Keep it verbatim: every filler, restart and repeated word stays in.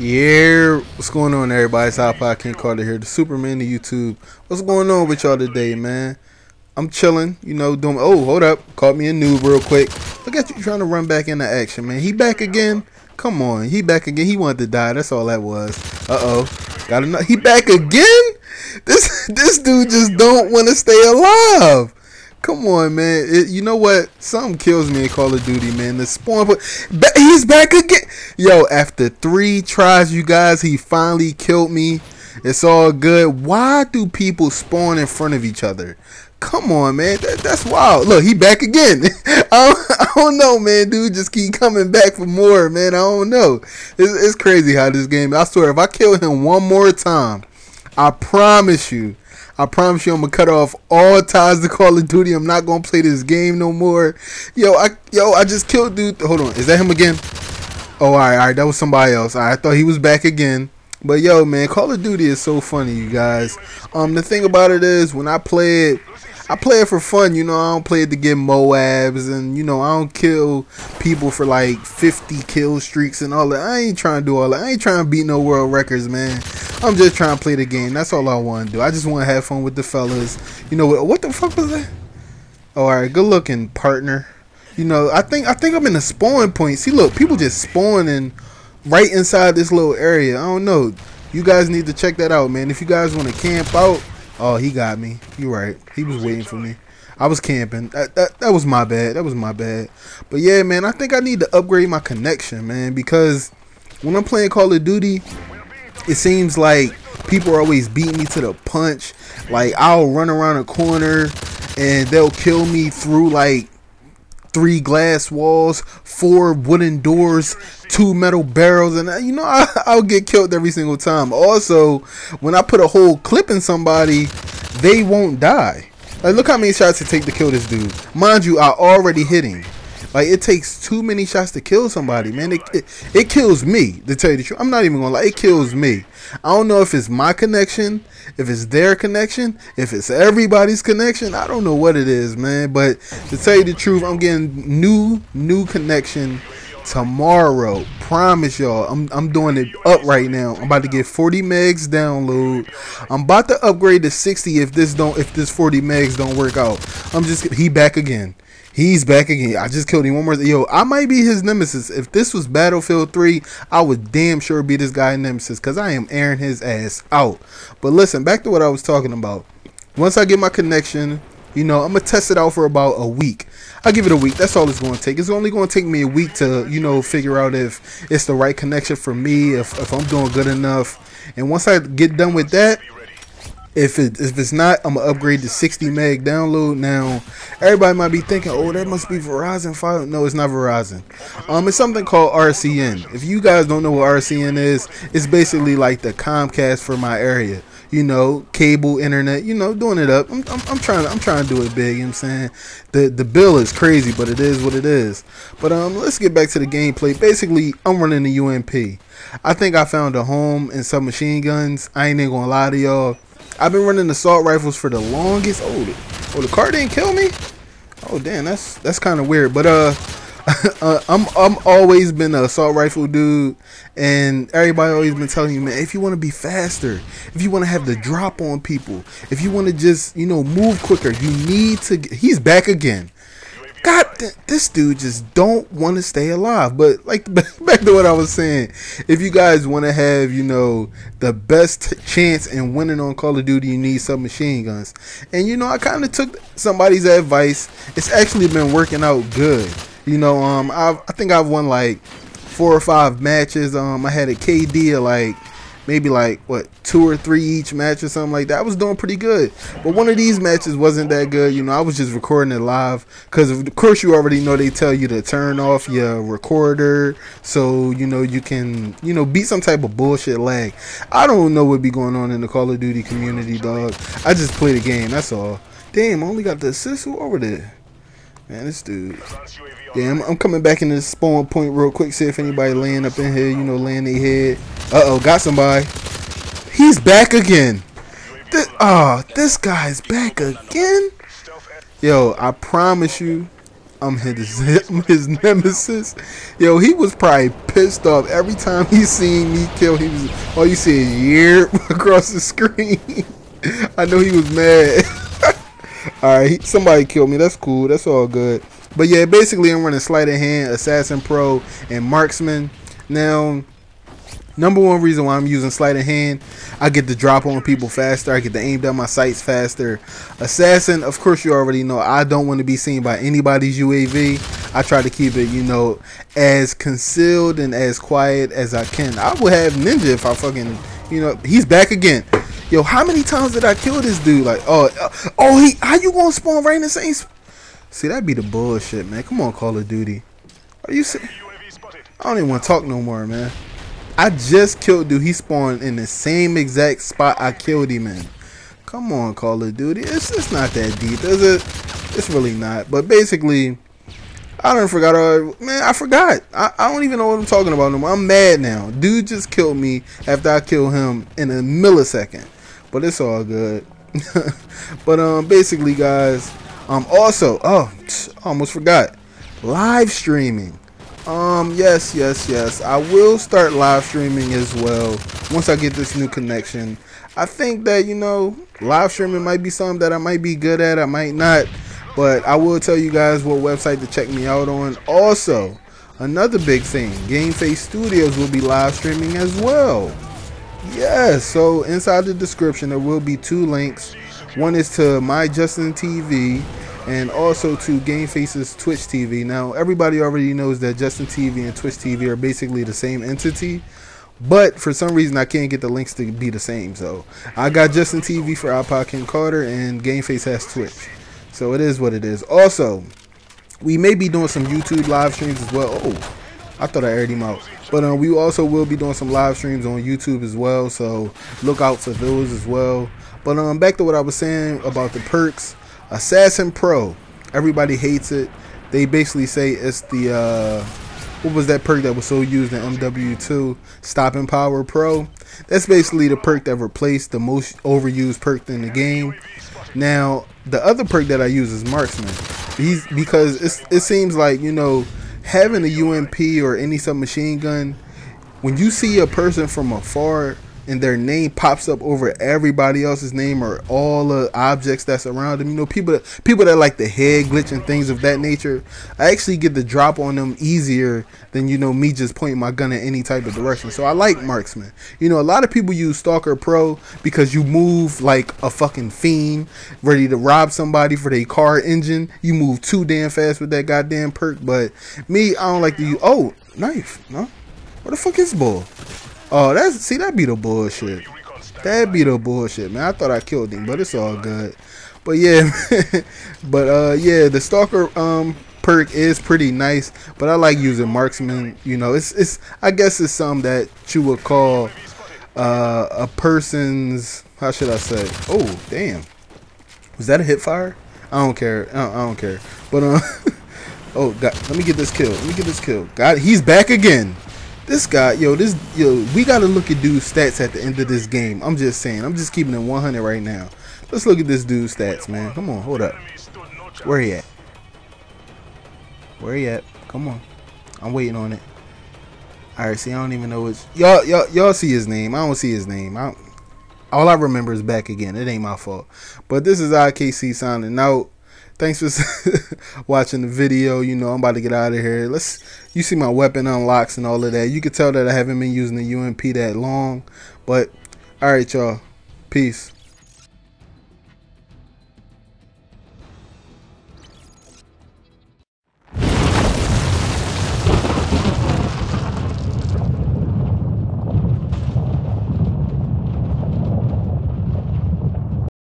Yeah, what's going on, everybody? It's iPodKingCarter here, the Superman, the YouTube. What's going on with y'all today, man? I'm chilling, you know, doing. Oh, hold up, caught me a noob real quick. Look at you trying to run back into action, man. He back again? Come on, he back again. He wanted to die. That's all that was. Uh oh, got another. He back again? This this dude just don't want to stay alive. Come on, man. It, you know what? Something kills me in Call of Duty, man. The spawn point. He's back again. Yo, after three tries, you guys, he finally killed me. It's all good. Why do people spawn in front of each other? Come on, man. That, that's wild. Look, he back again. I, don't, I don't know, man. Dude, just keep coming back for more, man. I don't know. It's, it's crazy how this game. I swear, if I kill him one more time, I promise you. I promise you, I'm gonna cut off all ties to Call of Duty. I'm not gonna play this game no more. Yo, I yo, I just killed dude. Hold on, is that him again? Oh, all right, all right, that was somebody else. All right, I thought he was back again. But yo, man, Call of Duty is so funny, you guys. Um, the thing about it is, when I play it, I play it for fun. You know, I don't play it to get Moabs, and you know, I don't kill people for like fifty kill streaks and all that. I ain't trying to do all that. I ain't trying to beat no world records, man. I'm just trying to play the game. That's all I want to do. I just want to have fun with the fellas. You know what? What the fuck was that? Oh, all right, good looking partner. You know, I think I think I'm in the spawn point. See, look, people just spawning right inside this little area. I don't know. You guys need to check that out, man. If you guys want to camp out, oh, he got me. You're right. He was waiting for me. I was camping. That, that that was my bad. That was my bad. But yeah, man, I think I need to upgrade my connection, man, because when I'm playing Call of Duty, it seems like people are always beating me to the punch. Like, I'll run around a corner and they'll kill me through like three glass walls, four wooden doors, two metal barrels, and you know, I, I'll get killed every single time. Also, when I put a whole clip in somebody, they won't die. Like, look how many shots it takes to kill this dude. Mind you, I already hit him. Like, it takes too many shots to kill somebody, man. It, it, it kills me, to tell you the truth. I'm not even going to lie. It kills me. I don't know if it's my connection, if it's their connection, if it's everybody's connection. I don't know what it is, man. But to tell you the truth, I'm getting new, new connection tomorrow. Promise y'all. I'm, I'm doing it up right now. I'm about to get forty megs download. I'm about to upgrade to sixty if this don't, if this forty megs don't work out. I'm just, he back again. He's back again. I just killed him one more. Yo, I might be his nemesis. If this was Battlefield three, I would damn sure be this guy nemesis, because I am airing his ass out. But listen, back to what I was talking about. Once I get my connection, you know, I'm going to test it out for about a week. I'll give it a week. That's all it's going to take. It's only going to take me a week to, you know, figure out if it's the right connection for me, if, if I'm doing good enough. And once I get done with that, If, it, if it's not, I'm going to upgrade to sixty meg download. Now, everybody might be thinking, oh, that must be Verizon five. No, it's not Verizon. Um, It's something called R C N. If you guys don't know what R C N is, it's basically like the Comcast for my area. You know, cable, internet, you know, doing it up. I'm, I'm, I'm trying to, I'm trying to do it big, you know what I'm saying? The, the bill is crazy, but it is what it is. But um, let's get back to the gameplay. Basically, I'm running the U M P. I think I found a home in submachine guns. I ain't even going to lie to y'all. I've been running assault rifles for the longest. Oh, the, oh, the car didn't kill me? Oh, damn, that's that's kind of weird. But uh, uh, I'm I'm always been an assault rifle dude, and everybody always been telling you, man, if you want to be faster, if you want to have the drop on people, if you want to just, you know, move quicker, you need to. Get, he's back again. God, th this dude just don't want to stay alive. But like, back to what I was saying, if you guys want to have, you know, the best chance in winning on Call of Duty, you need submachine guns. And you know, I kind of took somebody's advice. It's actually been working out good. You know, um, I've, I think I've won like four or five matches. Um, I had a K D of like maybe like what, two or three each match or something like that. I was doing pretty good, but one of these matches wasn't that good. You know, I was just recording it live, because of course you already know they tell you to turn off your recorder so you know you can, you know, beat some type of bullshit lag. I don't know what be going on in the Call of Duty community, dog. I just play the game, that's all. Damn, I only got the assist over there. Man, this dude. Damn, I'm coming back into the spawn point real quick. See if anybody laying up in here, you know, laying their head. Uh-oh, got somebody. He's back again. This, oh, this guy's back again. Yo, I promise you, I'm his, I'm his nemesis. Yo, he was probably pissed off every time he seen me kill. He was all you see is year across the screen. I know he was mad. All right, he, somebody killed me. That's cool. That's all good. But yeah, basically I'm running Sleight of Hand, Assassin Pro, and Marksman. Now, number one reason why I'm using Sleight of Hand, I get to drop on people faster. I get to aim down my sights faster. Assassin, of course you already know, I don't want to be seen by anybody's U A V. I try to keep it, you know, as concealed and as quiet as I can. I would have Ninja if I fucking, you know, he's back again. Yo, how many times did I kill this dude? Like, oh, oh, he, how you gonna spawn right in the same spot? See, that'd be the bullshit, man. Come on, Call of Duty. Are you serious? I don't even want to talk no more, man. I just killed dude. He spawned in the same exact spot I killed him in. Come on, Call of Duty. It's it's not that deep, is it? It's really not. But basically, I don't forgot. Uh, man, I forgot. I, I don't even know what I'm talking about no more. I'm mad now. Dude just killed me after I killed him in a millisecond. But it's all good. But um, basically, guys. Um. Also, oh, almost forgot. Live streaming. Um, yes, yes, yes. I will start live streaming as well once I get this new connection. I think that, you know, live streaming might be something that I might be good at. I might not. But I will tell you guys what website to check me out on. Also, another big thing, Game Face Studios will be live streaming as well. Yes, so inside the description there will be two links. One is to my Justin T V and also to Game Face's Twitch T V. Now, everybody already knows that Justin T V and Twitch T V are basically the same entity, but for some reason I can't get the links to be the same. So I got Justin T V for iPodKingCarter and Game Face has Twitch. So it is what it is. Also, we may be doing some YouTube live streams as well. Oh, I thought I aired him out. But uh, we also will be doing some live streams on YouTube as well. So look out for those as well. But um, back to what I was saying about the perks. Assassin Pro. Everybody hates it. They basically say it's the... Uh, what was that perk that was so used in M W two? Stopping Power Pro. That's basically the perk that replaced the most overused perk in the game. Now, the other perk that I use is Marksman. He's, because it's, it seems like, you know... Having a U M P or any submachine gun, when you see a person from afar and their name pops up over everybody else's name or all the objects that's around them, you know, people that, people that like the head glitch and things of that nature, I actually get the drop on them easier than, you know, me just pointing my gun in any type of direction. So I like Marksman. You know, a lot of people use Stalker Pro because you move like a fucking fiend ready to rob somebody for their car engine. You move too damn fast with that goddamn perk. But me, I don't like to use... Oh, knife. No? Where the fuck is ball? Oh, that's, see, that'd be the bullshit. That'd be the bullshit, man. I thought I killed him, but it's all good. But yeah, but uh, yeah, the Stalker um perk is pretty nice, but I like using Marksman. You know, it's it's I guess it's something that you would call uh a person's, how should I say? Oh, damn, was that a hip fire? I don't care. I don't, I don't care. But um, oh God, let me get this kill. Let me get this kill. God, he's back again. This guy, yo, this, yo, we gotta look at dude's stats at the end of this game. I'm just saying, I'm just keeping it one hundred right now. Let's look at this dude's stats, man. Come on, hold up. Where he at? Where he at? Come on. I'm waiting on it. All right, see, I don't even know which. Y'all, y'all, y'all see his name. I don't see his name. I, all I remember is back again. It ain't my fault. But this is I K C signing out. Thanks for watching the video. You know, I'm about to get out of here. Let's, you see my weapon unlocks and all of that. You can tell that I haven't been using the U M P that long. But, all right, y'all. Peace.